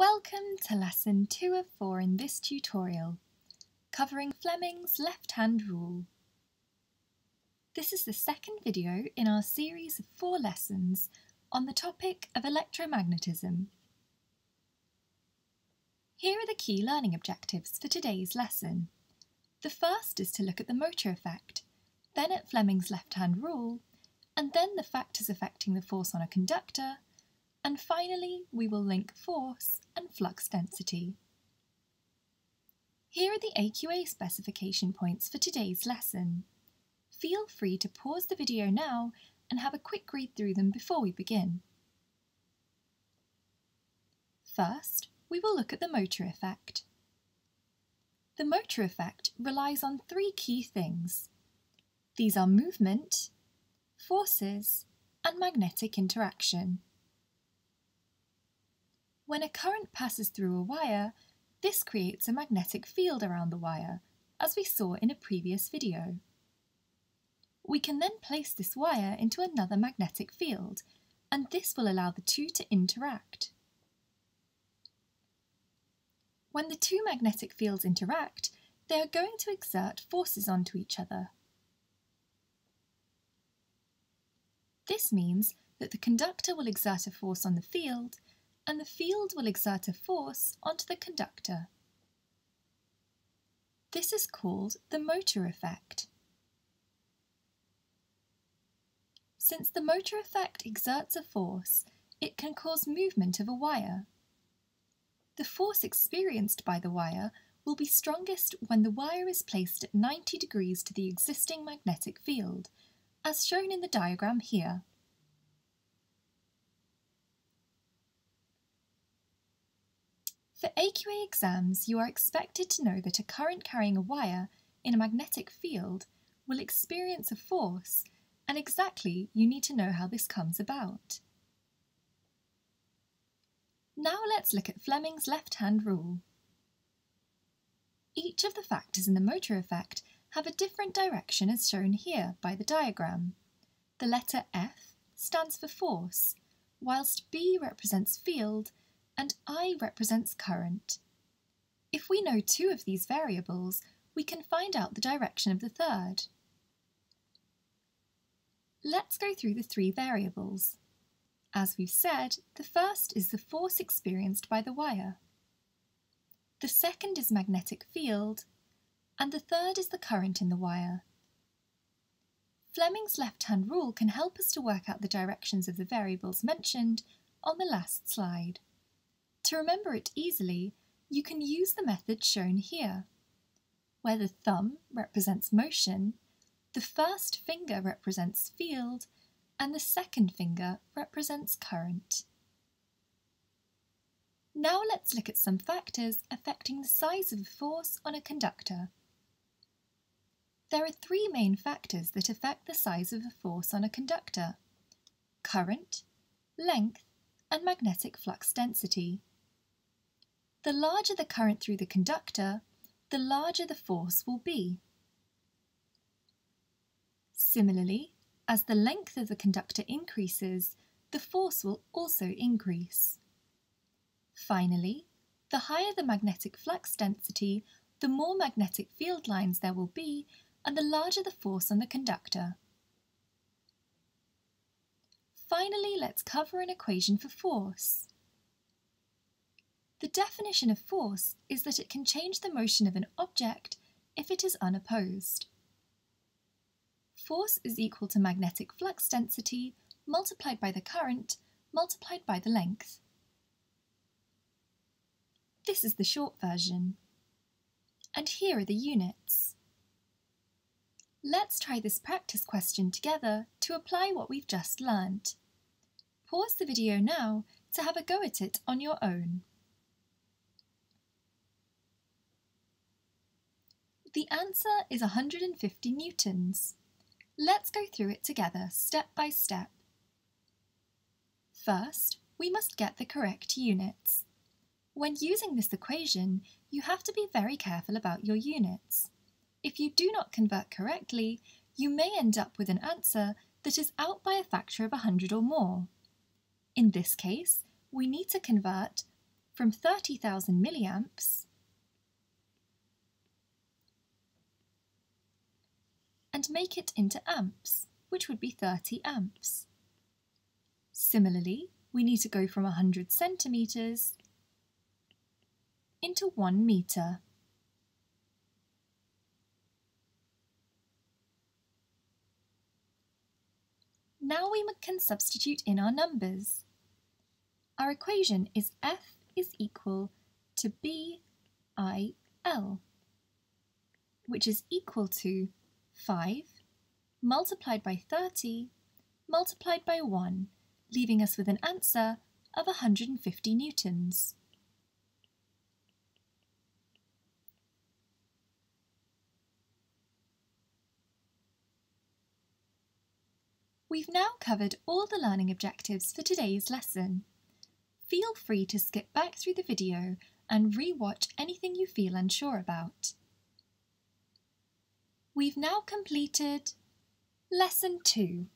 Welcome to lesson 2 of 4 in this tutorial, covering Fleming's left-hand rule. This is the second video in our series of 4 lessons on the topic of electromagnetism. Here are the key learning objectives for today's lesson. The first is to look at the motor effect, then at Fleming's left-hand rule, and then the factors affecting the force on a conductor, and finally, we will link force and flux density. Here are the AQA specification points for today's lesson. Feel free to pause the video now and have a quick read through them before we begin. First, we will look at the motor effect. The motor effect relies on 3 key things. These are movement, forces, and magnetic interaction. When a current passes through a wire, this creates a magnetic field around the wire, as we saw in a previous video. We can then place this wire into another magnetic field, and this will allow the two to interact. When the two magnetic fields interact, they are going to exert forces onto each other. This means that the conductor will exert a force on the field, and the field will exert a force onto the conductor. This is called the motor effect. Since the motor effect exerts a force, it can cause movement of a wire. The force experienced by the wire will be strongest when the wire is placed at 90 degrees to the existing magnetic field, as shown in the diagram here. For AQA exams, you are expected to know that a current carrying a wire in a magnetic field will experience a force, and exactly you need to know how this comes about. Now let's look at Fleming's left-hand rule. Each of the factors in the motor effect have a different direction as shown here by the diagram. The letter F stands for force, whilst B represents field and I represents current. If we know 2 of these variables, we can find out the direction of the third. Let's go through the 3 variables. As we've said, the first is the force experienced by the wire. The second is magnetic field, and the third is the current in the wire. Fleming's left-hand rule can help us to work out the directions of the variables mentioned on the last slide. To remember it easily, you can use the method shown here, where the thumb represents motion, the first finger represents field, and the second finger represents current. Now let's look at some factors affecting the size of a force on a conductor. There are 3 main factors that affect the size of a force on a conductor: current, length, and magnetic flux density. The larger the current through the conductor, the larger the force will be. Similarly, as the length of the conductor increases, the force will also increase. Finally, the higher the magnetic flux density, the more magnetic field lines there will be, and the larger the force on the conductor. Finally, let's cover an equation for force. The definition of force is that it can change the motion of an object if it is unopposed. Force is equal to magnetic flux density multiplied by the current multiplied by the length. This is the short version. And here are the units. Let's try this practice question together to apply what we've just learned. Pause the video now to have a go at it on your own. The answer is 150 newtons. Let's go through it together, step by step. First, we must get the correct units. When using this equation, you have to be very careful about your units. If you do not convert correctly, you may end up with an answer that is out by a factor of 100 or more. In this case, we need to convert from 30,000 milliamps and make it into amps, which would be 30 amps. Similarly, we need to go from 100 centimetres into 1 metre. Now we can substitute in our numbers. Our equation is F is equal to BIL, which is equal to 5 multiplied by 30 multiplied by 1, leaving us with an answer of 150 newtons. We've now covered all the learning objectives for today's lesson. Feel free to skip back through the video and re-watch anything you feel unsure about. We've now completed Lesson 2.